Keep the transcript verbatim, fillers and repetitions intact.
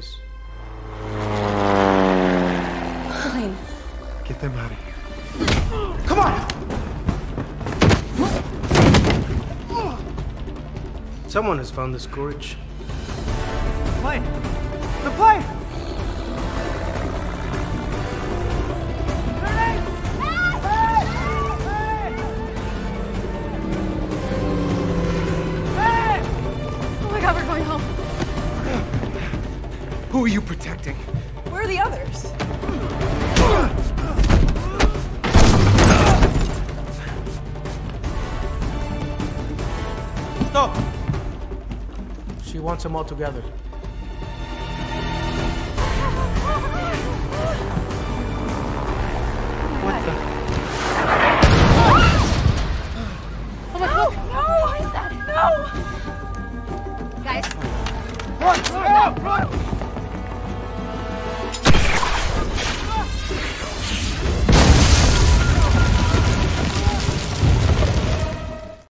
voice. Fine. Get them out of here. Come on! Someone has found this gorge. The plane! The plane! Who are you protecting? Where are the others? Stop! She wants them all together.